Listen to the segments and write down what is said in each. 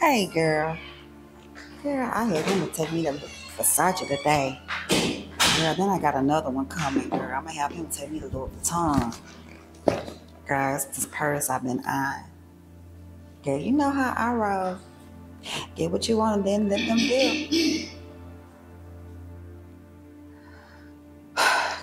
Hey, girl. Girl, I had him to take me to Versace today. Girl, then I got another one coming, girl. I'm going to have him take me to Louis Vuitton. Guys, this purse I've been eyeing. Girl, you know how I roll. Get what you want and then let them do.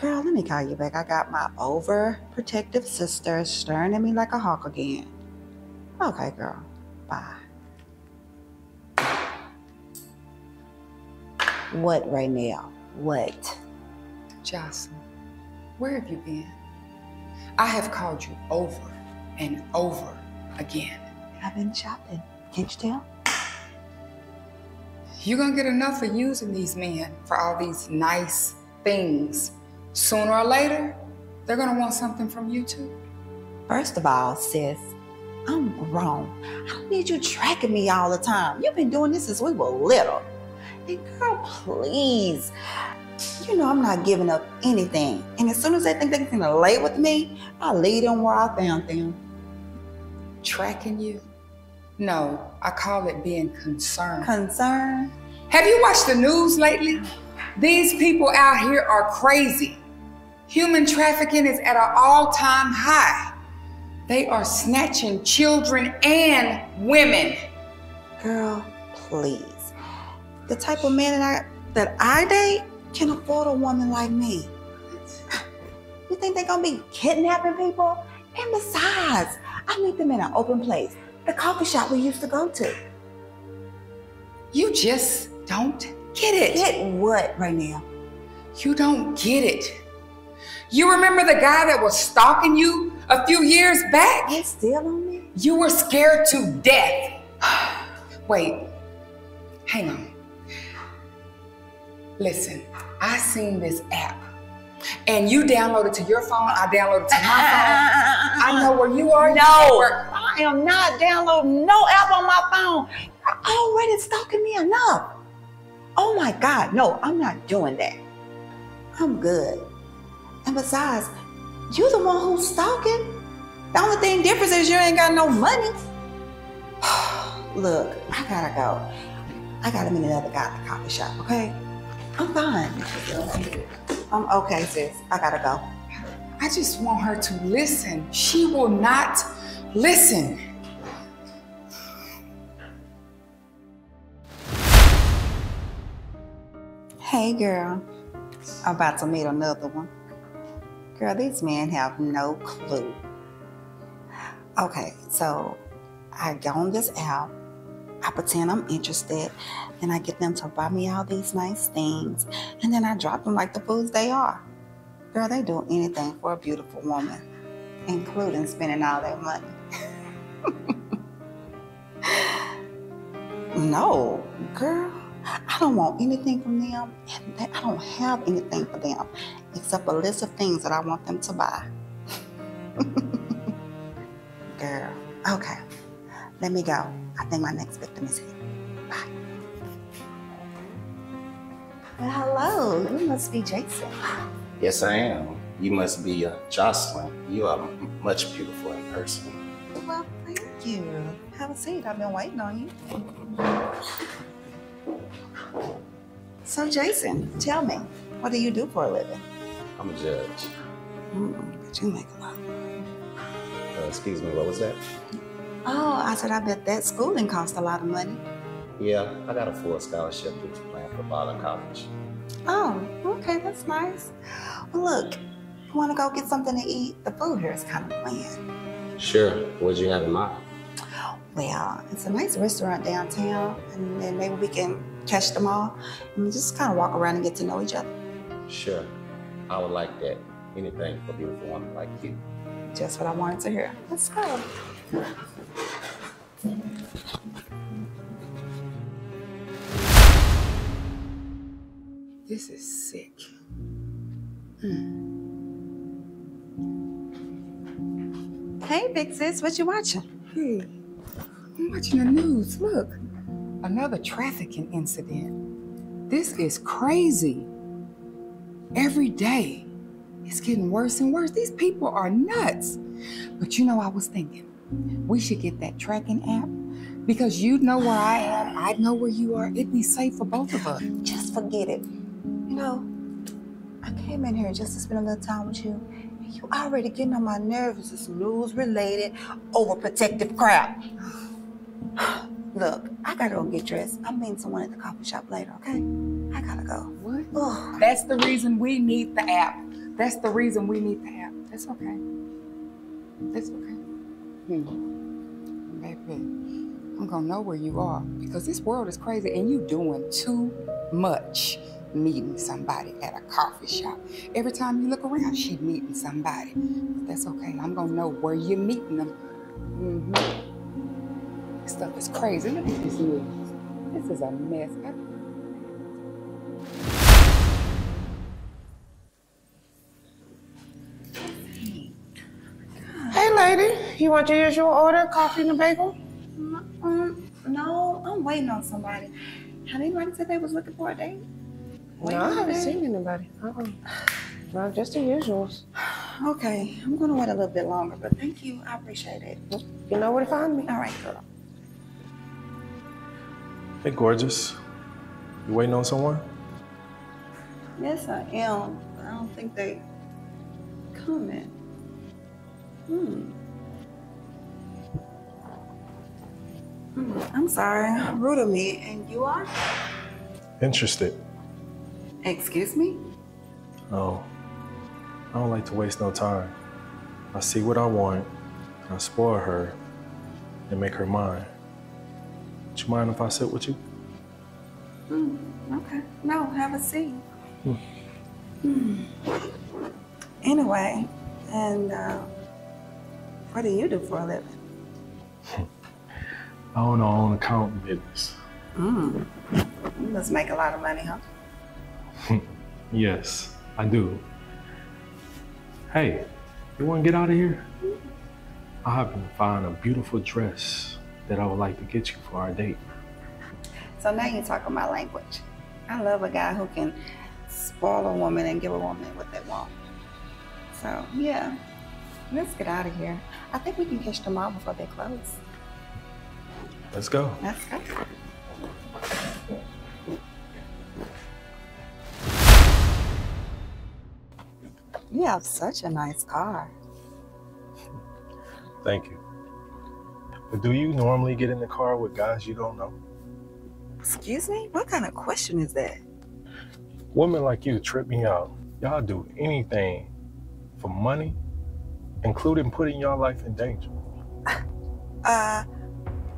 Girl, let me call you back. I got my overprotective sister staring at me like a hawk again. Okay, girl. Bye. What right now? What? Jocelyn, where have you been? I have called you over and over again. I've been shopping. Can't you tell? You're gonna get enough for using these men for all these nice things. Sooner or later, they're gonna want something from you too. First of all, sis, I'm grown. I don't need you tracking me all the time. You've been doing this since we were little. And girl, please. You know I'm not giving up anything. And as soon as they think they can lay with me, I leave them where I found them. Tracking you? No, I call it being concerned. Concerned? Have you watched the news lately? These people out here are crazy. Human trafficking is at an all-time high. They are snatching children and women. Girl, please. The type of man that I date can afford a woman like me. You think they're gonna be kidnapping people? And besides, I meet them in an open place. The coffee shop we used to go to. You just don't get it. Get what right now? You don't get it. You remember the guy that was stalking you a few years back? He's still on me? You were scared to death. Wait, hang on. Listen, I seen this app and you downloaded to your phone, I downloaded to my phone. I know where you are. No, I am not downloading no app on my phone. You're already stalking me enough. Oh my God, no, I'm not doing that. I'm good. And besides, you're the one who's stalking. The only thing different is you ain't got no money. Look, I gotta go. I gotta meet another guy at the coffee shop, okay? I'm fine. I'm okay, sis. I gotta go. I just want her to listen. She will not listen. Hey, girl. I'm about to meet another one. Girl, these men have no clue. Okay, so I go on this app, I pretend I'm interested, and I get them to buy me all these nice things, and then I drop them like the fools they are. Girl, they do anything for a beautiful woman, including spending all their money. No, girl, I don't want anything from them, and I don't have anything for them. Except a list of things that I want them to buy. Girl, okay, let me go. I think my next victim is here. Bye. Well, hello, you must be Jason. Yes, I am. You must be Jocelyn. You are much beautiful in person. Well, thank you. Have a seat, I've been waiting on you. So Jason, tell me, what do you do for a living? I'm a judge. But you make a lot of money. Excuse me, what was that? Oh, I said I bet that schooling cost a lot of money. Yeah, I got a full scholarship due to plan for Butler College. Oh, okay, that's nice. Well, look, you want to go get something to eat? The food here is kind of bland. Sure. What'd you have in mind? Well, it's a nice restaurant downtown, and then maybe we can catch them all and just kind of walk around and get to know each other. Sure, I would like that. Anything for a beautiful woman like you. Just what I wanted to hear. Let's go. This is sick. Hey, big sis, what you watching? Hey, I'm watching the news. Look, another trafficking incident. This is crazy. Every day, it's getting worse and worse. These people are nuts. But you know, I was thinking, We should get that tracking app because you know where I am. I know where you are. It'd be safe for both of us. Just forget it. You know, I came in here just to spend a little time with you, and you already getting on my nerves with this news-related, overprotective crap. Look, I gotta go get dressed. I'm meeting someone at the coffee shop later, okay? I gotta go. What? Ugh. That's the reason we need the app. That's the reason we need the app. That's okay. That's okay. Baby, I'm gonna know where you are because this world is crazy and you doing too much. Meeting somebody at a coffee shop. Every time you look around, she meeting somebody. But that's okay, I'm gonna know where you're meeting them. This stuff is crazy. Look at this news. This is a mess. Hey lady, you want your usual order, coffee and a bagel? No, I'm waiting on somebody. Had anybody said they was looking for a date? Wait, no, I haven't seen anybody. No, just the usuals. Okay, I'm gonna wait a little bit longer, but thank you, I appreciate it. You know where to find me. All right, girl. Hey, gorgeous. You waiting on someone? Yes, I am. I don't think they coming. I'm sorry, rude of me, and you are? Interested. Excuse me? Oh, I don't like to waste no time. I see what I want, and I spoil her and make her mine. Would you mind if I sit with you? Okay. No, have a seat. Anyway, and what do you do for a living? I own my own accounting business. You must make a lot of money, huh? Yes, I do. Hey, you want to get out of here? I've been finding a beautiful dress that I would like to get you for our date. So now you're talking my language. I love a guy who can spoil a woman and give a woman what they want. So yeah, let's get out of here. I think we can catch them all before they close. Let's go. Let's go. You have such a nice car. Thank you. But do you normally get in the car with guys you don't know? Excuse me? What kind of question is that? Women like you trip me out. Y'all do anything for money, including putting your life in danger.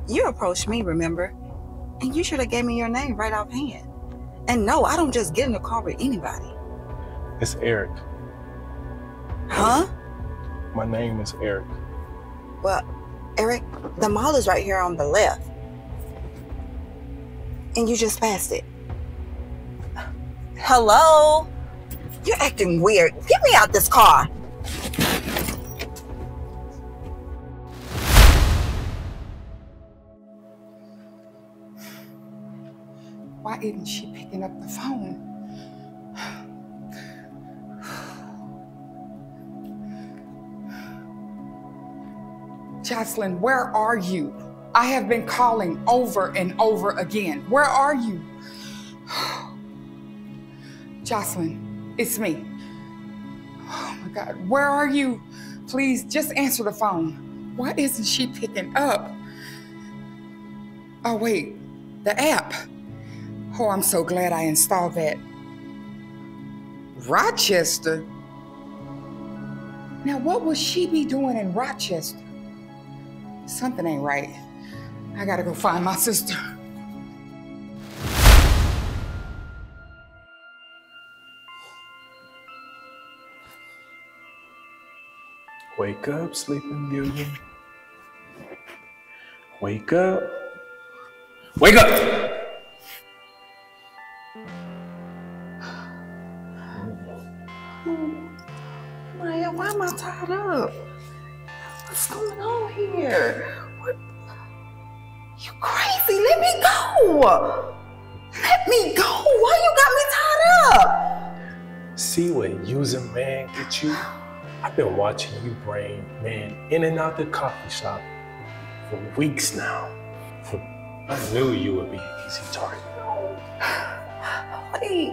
You approached me, remember? And you should have gave me your name right offhand. And no, I don't just get in the car with anybody. It's Eric. Huh? My name is Eric. Well, Eric, the mall is right here on the left. And you just passed it. Hello? You're acting weird. Get me out this car. Why isn't she picking up the phone? Jocelyn, where are you? I have been calling over and over again. Where are you? Jocelyn, it's me. Oh my God, where are you? Please just answer the phone. Why isn't she picking up? Oh wait, the app. Oh, I'm so glad I installed that. Rochester? Now what will she be doing in Rochester? Something ain't right. I gotta go find my sister. Wake up, sleeping beauty. Wake up. Wake up! Maya, why am I tied up? What's going on here? What? You crazy? Let me go! Let me go! Why you got me tied up? See what using man get you? I've been watching you brain man in and out the coffee shop for weeks now. I knew you would be an easy target. Wait.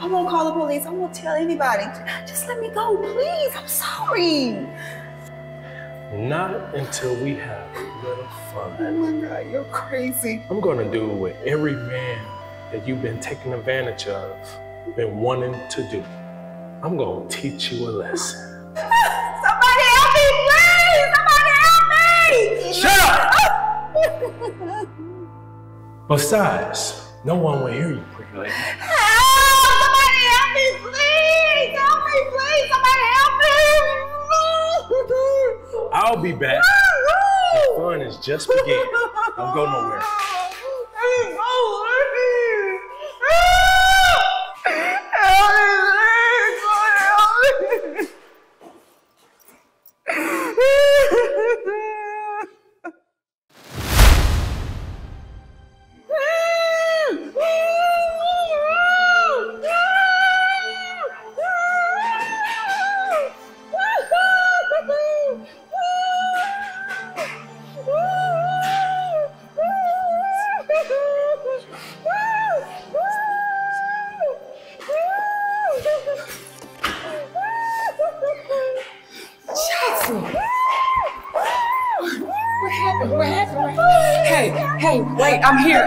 I won't call the police. I won't tell anybody. Just let me go, please. I'm sorry. Not until we have a little fun. Oh my God, you're crazy. I'm gonna do what every man that you've been taking advantage of, been wanting to do. I'm gonna teach you a lesson. Somebody help me, please! Somebody help me! Shut up! Besides, no one will hear you, pretty lady. Help! Somebody help me, please! Help me, please! Somebody help me! I'll be back. The fun is just beginning. Don't go nowhere. Hey, wait, I'm here.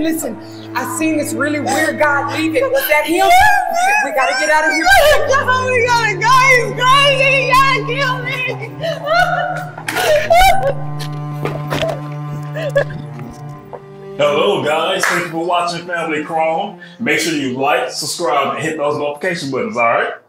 Listen. I seen this really weird guy leaving. Was that him? We gotta get out of here. We gotta go. He's crazy. He gotta kill me. Hello guys, thank you for watching Family Chron. Make sure you like, subscribe, and hit those notification buttons, alright?